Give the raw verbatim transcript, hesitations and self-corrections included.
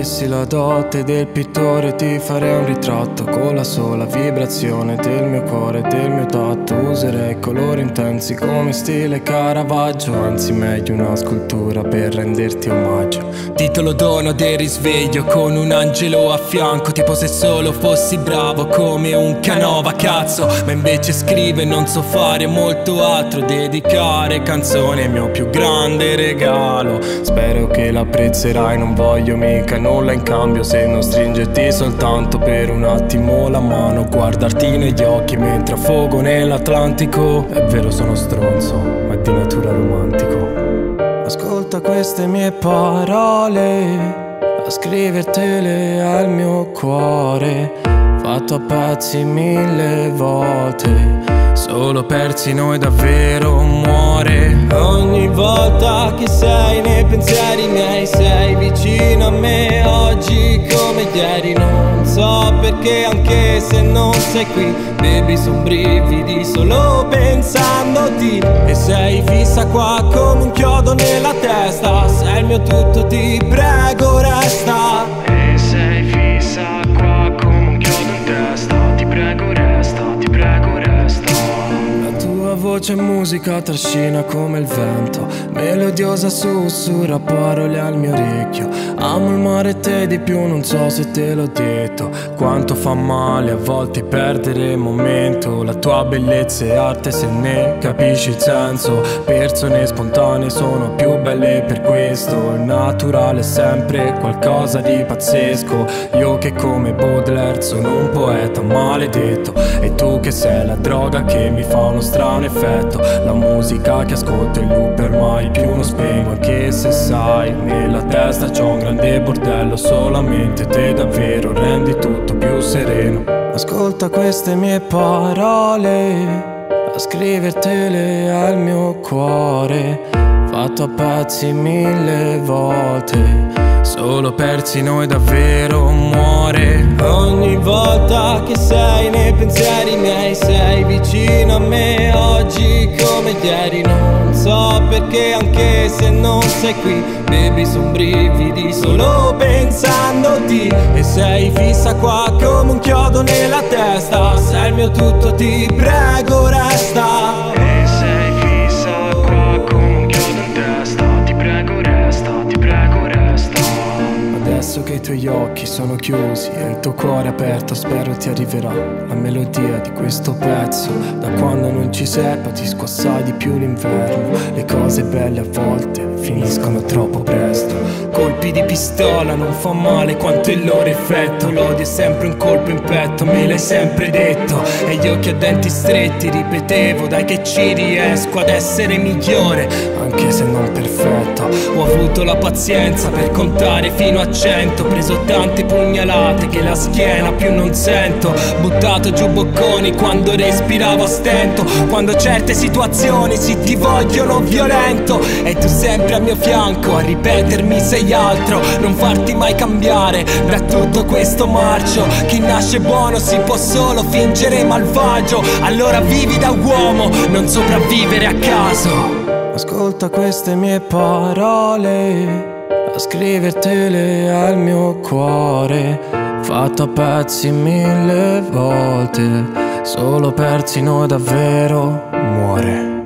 avessi la dote del pittore ti farei un ritratto con la sola vibrazione del mio cuore, del mio tatto. Userei colori intensi come stile Caravaggio, anzi meglio una scultura per renderti omaggio. Titolo dono del risveglio con un angelo a fianco, tipo se solo fossi bravo come un Canova, cazzo. Ma invece scrivo e non so fare molto altro, dedicare canzone è il mio più grande regalo. Spero che l'apprezzerai, non voglio mica nulla in cambio se non stringerti soltanto per un attimo la mano, guardarti negli occhi mentre affogo nell'Atlantico. È vero, sono stronzo, ma di natura romantico. Ascolta queste mie parole, a scrivertele al mio cuore, fatto a pezzi mille volte, solo persi noi davvero muore. Ogni volta che sei nei pensieri miei sei vicino a me, oggi come ieri. Non so perché, anche se non sei qui, bevi su brividi solo pensandoti. E sei fissa qua come un chiodo nella testa, sei il mio tutto, ti prego resta. E sei fissa qua come un chiodo in testa, ti prego resta, ti prego resta. Voce e musica trascina come il vento, melodiosa sussurra parole al mio orecchio. Amo il mare e te di più, non so se te l'ho detto, quanto fa male a volte perdere il momento. La tua bellezza è arte se ne capisci il senso, persone spontanee sono più belle per questo. Il naturale è sempre qualcosa di pazzesco, io che come Baudelaire sono un poeta maledetto, e tu che sei la droga che mi fa uno strano effetto. La musica che ascolto è il loop ormai più non spengo, anche se sai nella testa c'ho un grande bordello, solamente te davvero rendi tutto più sereno. Ascolta queste mie parole, a scrivertele al mio cuore, fatto a pezzi mille volte, solo persi noi davvero muore. Ogni volta che sei nei pensieri miei sei vicino a me, oggi come ieri. Non so perché, anche se non sei qui, bevi su brividi solo pensandoti. E sei fissa qua come un chiodo nella testa, sei il mio tutto, ti prego resta. E sei fissa qua come un chiodo in testa, ti prego resta, ti prego resta. Adesso che i tuoi occhi sono chiusi e il tuo cuore aperto, spero ti arriverà la melodia di questo pezzo. Da quando non ci sei patisco assai di più l'inverno, le cose belle a volte finiscono troppo presto. Colpi di pistola non fa male quanto il loro effetto, l'odio è sempre un colpo in petto, me l'hai sempre detto. E gli occhi a denti stretti ripetevo dai che ci riesco ad essere migliore, anche se non perfetto. Ho avuto la pazienza per contare fino a cento, preso tante pugnalate che la schiena più non sento, buttato giù bocconi quando respiravo a stento, quando certe situazioni si ti vogliono violento. E tu sempre al mio fianco a ripetermi sei altro, non farti mai cambiare da tutto questo marcio. Chi nasce buono si può solo fingere malvagio, allora vivi da uomo, non sopravvivere a caso. Ascolta queste mie parole, a scrivertele al mio cuore, fatto a pezzi mille volte, solo persi noi davvero muore.